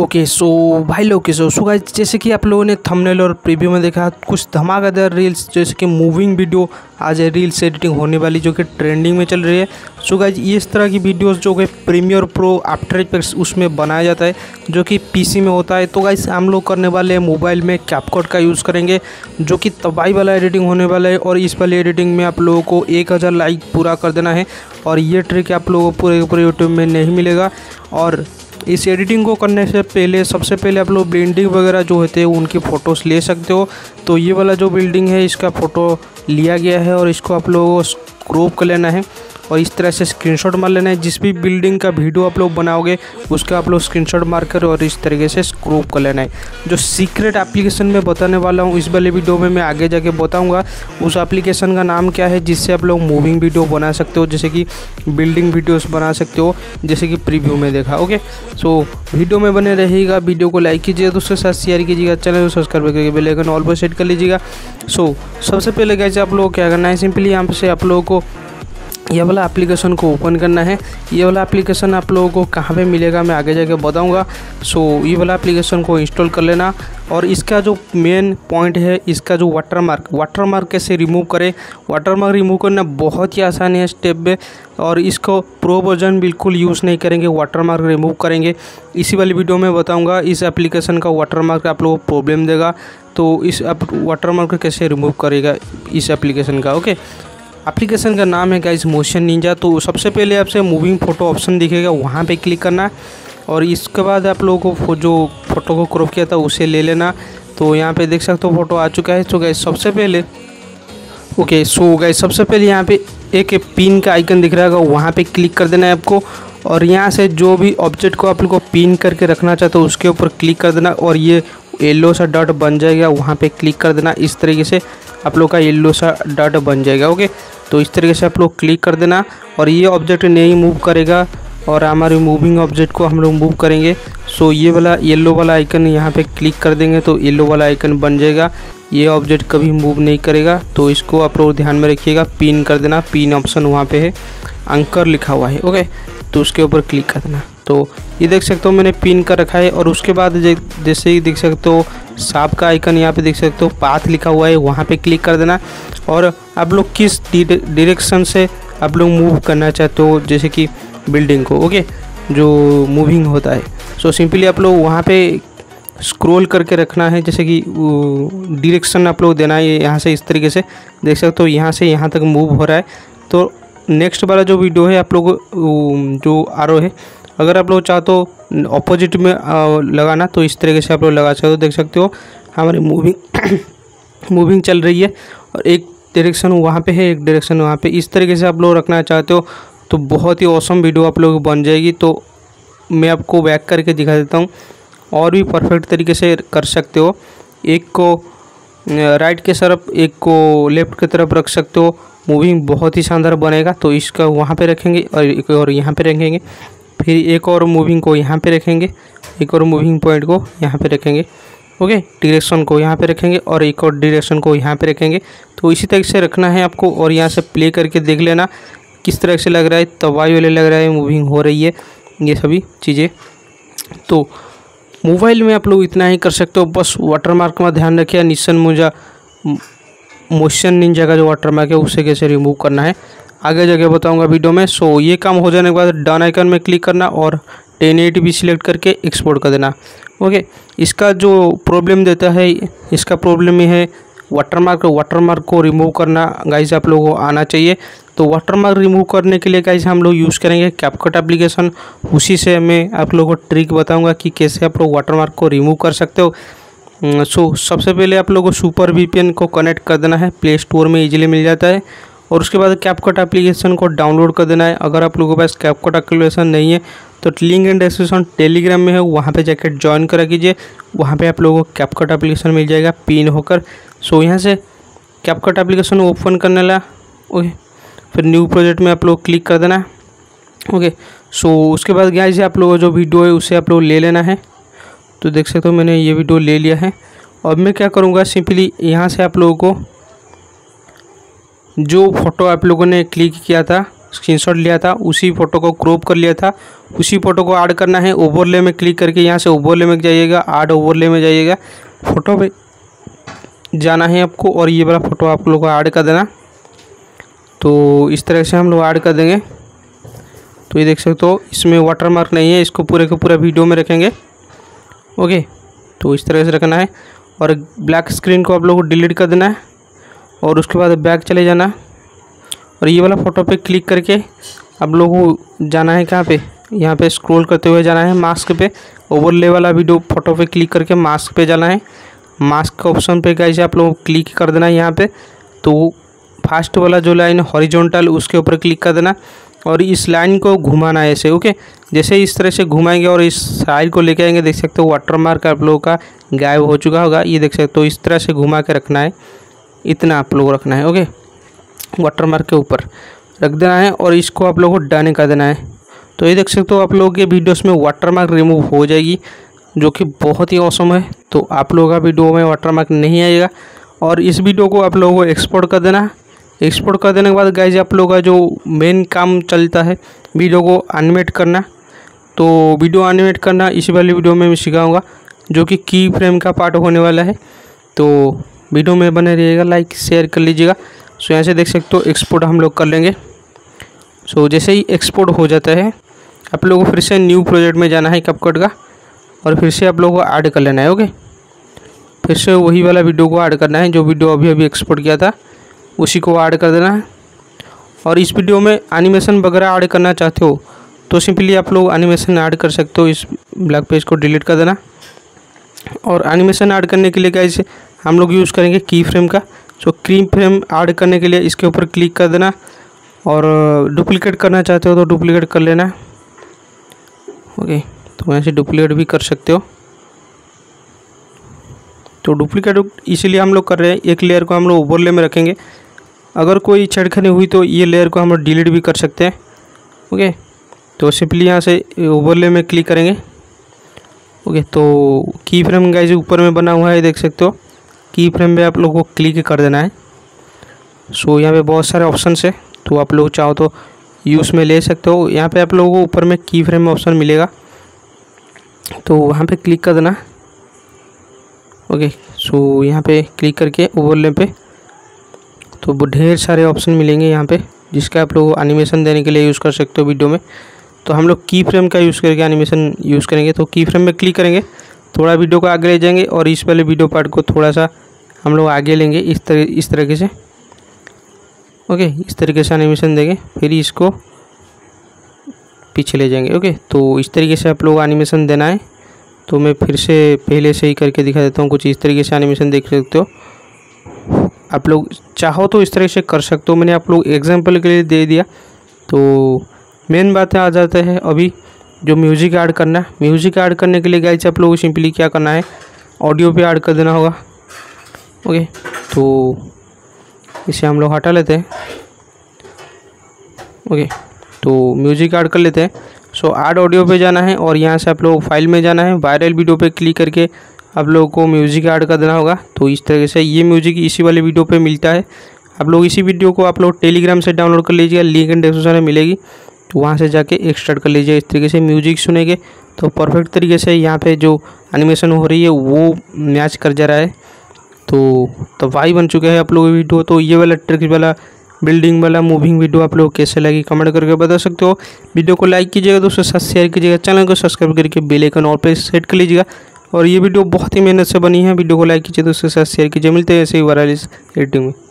Okay so भाई लोग के सो गाइस, जैसे कि आप लोगों ने थंबनेल और प्रीव्यू में देखा कुछ धमाकेदार रील्स जैसे कि मूविंग वीडियो आज रील्स एडिटिंग होने वाली जो कि ट्रेंडिंग में चल रही है। सो गाइस, ये इस तरह की वीडियोस जो कि प्रीमियर प्रो आफ्टर इफेक्ट्स उसमें बनाया जाता है जो कि पीसी में होता है। तो गाइस, हम लोग करने वाले हैं मोबाइल में कैपकट का यूज़ करेंगे जो कि तबाही वाला एडिटिंग होने वाला है। और इस वाली एडिटिंग में आप लोगों को 1000 लाइक पूरा कर देना है और ये ट्रिक आप लोगों को पूरे पूरे यूट्यूब में नहीं मिलेगा। और इस एडिटिंग को करने से पहले सबसे पहले आप लोग बिल्डिंग वगैरह जो होते हैं उनकी फ़ोटोज़ ले सकते हो। तो ये वाला जो बिल्डिंग है इसका फ़ोटो लिया गया है और इसको आप लोगों को क्रॉप कर लेना है और इस तरह से स्क्रीनशॉट मार लेना है। जिस भी बिल्डिंग का वीडियो आप लोग बनाओगे उसका आप लोग स्क्रीनशॉट मारकर और इस तरीके से क्रॉप कर लेना है। जो सीक्रेट एप्लीकेशन में बताने वाला हूँ इस वाले वीडियो में, मैं आगे जाके बताऊँगा उस एप्लीकेशन का नाम क्या है जिससे आप लोग मूविंग वीडियो बना सकते हो, जैसे कि बिल्डिंग वीडियोस बना सकते हो जैसे कि प्रीव्यू में देखा। ओके सो वीडियो में बने रहिएगा, वीडियो को लाइक कीजिएगा, दोस्तों के साथ शेयर कीजिएगा, चैनल को सब्सक्राइब करके बेल आइकन ऑल पर सेट कर लीजिएगा। सो सबसे पहले गाइस, आप लोग क्या करना है, सिंपली यहाँ से आप लोगों को यह वाला एप्लीकेशन को ओपन करना है। ये वाला एप्लीकेशन आप लोगों को कहाँ पे मिलेगा मैं आगे जाके बताऊंगा। सो ये वाला एप्लीकेशन को इंस्टॉल कर लेना और इसका जो मेन पॉइंट है इसका जो वाटरमार्क कैसे रिमूव करें। वाटरमार्क रिमूव करना बहुत ही आसान है स्टेप में और इसको प्रो वर्जन बिल्कुल यूज़ नहीं करेंगे, वाटरमार्क रिमूव करेंगे। इसी वाली वीडियो में बताऊँगा इस एप्लीकेशन का वाटरमार्क आप लोगों को प्रॉब्लम देगा तो इस वाटरमार्क कैसे रिमूव करेगा इस एप्लीकेशन का। ओके, एप्लीकेशन का नाम है गाइस मोशन निंजा। तो सबसे पहले आपसे मूविंग फ़ोटो ऑप्शन दिखेगा, वहाँ पे क्लिक करना और इसके बाद आप लोगों को जो फ़ोटो को क्रॉप किया था उसे ले लेना। तो यहाँ पे देख सकते हो फोटो आ चुका है। तो गाइस सबसे पहले सबसे पहले यहाँ पे एक पिन का आइकन दिख रहा होगा, वहाँ पे क्लिक कर देना है आपको और यहाँ से जो भी ऑब्जेक्ट को आप लोग को पिन करके रखना चाहते हो उसके ऊपर क्लिक कर देना और ये येलो सा डॉट बन जाएगा, वहाँ पे क्लिक कर देना। इस तरीके से आप लोग का येलो सा डॉट बन जाएगा। ओके, तो इस तरीके से आप लोग क्लिक कर देना और ये ऑब्जेक्ट नहीं मूव करेगा और हमारे मूविंग ऑब्जेक्ट को हम लोग मूव करेंगे। सो ये वाला येलो वाला आइकन यहाँ पे क्लिक कर देंगे तो येलो वाला आइकन बन जाएगा, ये ऑब्जेक्ट कभी मूव नहीं करेगा। तो इसको आप लोग ध्यान में रखिएगा, पिन कर देना, पिन ऑप्शन वहाँ पे है, एंकर लिखा हुआ है। ओके, तो उसके ऊपर क्लिक कर देना। तो ये देख सकते हो मैंने पिन कर रखा है और उसके बाद जैसे ही देख सकते हो सांप का आइकन यहाँ पे देख सकते हो पाथ लिखा हुआ है, वहाँ पे क्लिक कर देना और आप लोग किस डायरेक्शन से आप लोग मूव करना चाहते हो जैसे कि बिल्डिंग को। ओके, जो मूविंग होता है सो सिंपली आप लोग वहाँ पे स्क्रॉल करके रखना है, जैसे कि डायरेक्शन आप लोग देना है यहाँ से। इस तरीके से देख सकते हो यहाँ से यहाँ तक मूव हो रहा है। तो नेक्स्ट वाला जो वीडियो है आप लोग जो आरो है अगर आप लोग चाहते हो ऑपोजिट में लगाना तो इस तरीके से आप लोग लगा सकते हो। देख सकते हो हमारी मूविंग चल रही है और एक डायरेक्शन वहाँ पे है, एक डायरेक्शन वहाँ पे। इस तरीके से आप लोग रखना चाहते हो तो बहुत ही ऑसम वीडियो आप लोग बन जाएगी। तो मैं आपको बैक करके दिखा देता हूँ, और भी परफेक्ट तरीके से कर सकते हो। एक को राइट के तरफ, एक को लेफ़्ट की तरफ रख सकते हो, मूविंग बहुत ही शानदार बनेगा। तो इसका वहाँ पर रखेंगे और एक और यहाँ पर रखेंगे, फिर एक और मूविंग को यहाँ पे रखेंगे, एक और मूविंग पॉइंट को यहाँ पे रखेंगे। ओके, डायरेक्शन को यहाँ पे रखेंगे और एक और डायरेक्शन को यहाँ पे रखेंगे। तो इसी तरीके से रखना है आपको और यहाँ से प्ले करके देख लेना किस तरह से लग रहा है, तबाही वाले लग रहा है, मूविंग हो रही है, ये सभी चीज़ें। तो मोबाइल में आप लोग इतना ही कर सकते हो, बस वाटरमार्क में ध्यान रखिए। मोशन निंजा का जो वाटरमार्क है उसे कैसे रिमूव करना है आगे जगह बताऊंगा वीडियो में। सो ये काम हो जाने के बाद डन आइकन में क्लिक करना और 1080p सिलेक्ट करके एक्सपोर्ट कर देना। ओके, इसका जो प्रॉब्लम देता है, इसका प्रॉब्लम ये है वाटरमार्क को रिमूव करना गाइस आप लोगों को आना चाहिए। तो वाटरमार्क रिमूव करने के लिए गाइस हम लोग यूज़ करेंगे कैपकट एप्लीकेशन, उसी से मैं आप लोगों को ट्रिक बताऊँगा कि कैसे आप लोग वाटरमार्क को रिमूव कर सकते हो। सो सबसे पहले आप लोगों को सुपर VPN को कनेक्ट कर देना है, प्ले स्टोर में इजीली मिल जाता है। और उसके बाद कैपकट एप्लीकेशन को डाउनलोड कर देना है। अगर आप लोगों के पास कैपकट एप्लीकेशन नहीं है तो लिंक एंड डिस्क्रिप्शन टेलीग्राम में है, वहाँ पे जाकर ज्वाइन करा कीजिए, वहाँ पे आप लोगों को कैपकट एप्लीकेशन मिल जाएगा पिन होकर। सो यहाँ से कैपकट एप्लीकेशन ओपन करने ला। ओके, फिर न्यू प्रोजेक्ट में आप लोग क्लिक कर देना। ओके, सो उसके बाद गाइस आप लोगों जो वीडियो है उसे आप लोग ले लेना है। तो देख सकते हो मैंने ये वीडियो ले लिया है। अब मैं क्या करूँगा, सिंपली यहाँ से आप लोगों को जो फ़ोटो आप लोगों ने क्लिक किया था स्क्रीनशॉट लिया था, उसी फोटो को क्रॉप कर लिया था, उसी फोटो को ऐड करना है। ओवरले में क्लिक करके यहाँ से ओवरले में जाइएगा, ऐड ओवरले में जाइएगा, फोटो पे जाना है आपको और ये वाला फ़ोटो आप लोग को ऐड कर देना। तो इस तरह से हम लोग ऐड कर देंगे। तो ये देख सकते हो इसमें वाटरमार्क नहीं है, इसको पूरे का पूरा वीडियो में रखेंगे। ओके, तो इस तरह से रखना है और ब्लैक स्क्रीन को आप लोग को डिलीट कर देना है और उसके बाद बैक चले जाना और ये वाला फ़ोटो पे क्लिक करके आप लोगों को जाना है कहाँ पे, यहाँ पे स्क्रॉल करते हुए जाना है मास्क पे, ओवरले वाला वीडियो फ़ोटो पे क्लिक करके मास्क पे जाना है। मास्क का ऑप्शन पे गाइस आप लोगों को क्लिक कर देना है यहाँ पे। तो फर्स्ट वाला जो लाइन हॉरिजॉन्टल उसके ऊपर क्लिक कर देना और इस लाइन को घुमाना है ऐसे। ओके, जैसे इस तरह से घुमाएंगे और इस साइड को लेके आएंगे, देख सकते हो वाटरमार्क आप लोगों का गायब हो चुका होगा। ये देख सकते हो इस तरह से घुमा के रखना है, इतना आप लोग रखना है। ओके, वाटरमार्क के ऊपर रख देना है और इसको आप लोगों को डन कर देना है। तो ये देख सकते हो आप लोगों के वीडियोस में वाटरमार्क रिमूव हो जाएगी, जो कि बहुत ही ऑसम है। तो आप लोगों का वीडियो में वाटरमार्क नहीं आएगा। और इस वीडियो को आप लोगों को एक्सपोर्ट कर देना। एक्सपोर्ट कर देने के बाद गाइस आप लोगों का जो मेन काम चलता है वीडियो को एनिमेट करना। तो वीडियो एनिमेट करना इसी वाली वीडियो में मैं सिखाऊँगा, जो कि की फ्रेम का पार्ट होने वाला है। तो वीडियो में बने रहिएगा, लाइक शेयर कर लीजिएगा। सो यहाँ से देख सकते हो एक्सपोर्ट हम लोग कर लेंगे। सो जैसे ही एक्सपोर्ट हो जाता है आप लोगों को फिर से न्यू प्रोजेक्ट में जाना है कैपकट का और फिर से आप लोगों को ऐड कर लेना है। ओके, फिर से वही वाला वीडियो को ऐड करना है जो वीडियो अभी अभी एक्सपोर्ट किया था, उसी को ऐड कर देना है। और इस वीडियो में एनिमेशन वगैरह ऐड करना चाहते हो तो सिंपली आप लोग एनिमेशन ऐड कर सकते हो। इस ब्लैक पेज को डिलीट कर देना और एनिमेशन ऐड करने के लिए गाइस हम लोग यूज़ करेंगे की फ्रेम का। सो की फ्रेम ऐड करने के लिए इसके ऊपर क्लिक कर देना और डुप्लीकेट करना चाहते हो तो डुप्लीकेट कर लेना। ओके, तो यहाँ से डुप्लीकेट भी कर सकते हो। तो डुप्लीकेट इसीलिए हम लोग कर रहे हैं, एक लेयर को हम लोग ओवरले में रखेंगे। अगर कोई छेड़खानी हुई तो ये लेयर को हम लोग डिलीट भी कर सकते हैं। ओके, तो सिंपली यहाँ से ओवरले में क्लिक करेंगे। ओके, तो की फ्रेम गाइस ऊपर में बना हुआ है, देख सकते हो की फ्रेम पे आप लोगों को क्लिक कर देना है। सो यहाँ पे बहुत सारे ऑप्शन है, तो आप लोग चाहो तो यूज़ में ले सकते हो। यहाँ पे आप लोगों को ऊपर में की फ्रेम ऑप्शन मिलेगा, तो वहाँ पे क्लिक कर देना। ओके, सो यहाँ पे क्लिक करके ओवरले पे तो ढेर सारे ऑप्शन मिलेंगे यहाँ पे, जिसका आप लोग एनिमेशन देने के लिए यूज़ कर सकते हो वीडियो में। तो हम लोग की फ्रेम का यूज़ करके एनिमेशन यूज़ करेंगे। तो की फ्रेम में क्लिक करेंगे, थोड़ा वीडियो को आगे ले जाएंगे और इस वाले वीडियो पार्ट को थोड़ा सा हम लोग आगे लेंगे इस तरीके से। ओके, इस तरीके से एनिमेशन देंगे, फिर इसको पीछे ले जाएंगे। ओके, तो इस तरीके से आप लोग एनिमेशन देना है। तो मैं फिर से पहले से ही करके दिखा देता हूँ, कुछ इस तरीके से एनिमेशन देख सकते हो आप लोग। चाहो तो इस तरह से कर सकते हो, मैंने आप लोग एग्जाम्पल के लिए दे दिया। तो मेन बातें आ जाते हैं अभी, जो म्यूज़िक ऐड करना है। म्यूज़िक ऐड करने के लिए गाइस आप लोगों को सिंपली क्या करना है, ऑडियो पे ऐड कर देना होगा। ओके, तो इसे हम लोग हटा लेते हैं। ओके, तो म्यूज़िक ऐड कर लेते हैं। सो ऐड ऑडियो पे जाना है और यहाँ से आप लोग फाइल में जाना है, वायरल वीडियो पे क्लिक करके आप लोगों को म्यूज़िक ऐड कर देना होगा। तो इस तरीके से ये म्यूज़िक इसी वाले वीडियो पर मिलता है। आप लोग इसी वीडियो को आप लोग टेलीग्राम से डाउनलोड कर लीजिएगा, लिंक एंड डिस्क्रिप्शन में मिलेगी, तो वहाँ से जाके एक्सट्रैक्ट कर लीजिए। इस तरीके से म्यूजिक सुनेंगे तो परफेक्ट तरीके से यहाँ पे जो एनिमेशन हो रही है वो मैच कर जा रहा है। तो वाई बन चुके हैं आप लोग वीडियो। तो ये वाला ट्रिक वाला बिल्डिंग वाला मूविंग वीडियो आप लोग कैसे लगी कमेंट करके बता सकते हो। वीडियो को लाइक कीजिएगा, दोस्तों साथ शेयर कीजिएगा, चैनल को सब्सक्राइब करके बेल आइकन और पे सेट कर लीजिएगा। और ये वीडियो बहुत ही मेहनत से बनी है, वीडियो को लाइक कीजिए, दोस्तों साथ शेयर कीजिए। मिलते हैं ऐसे ही वायरल एडिटिंग में।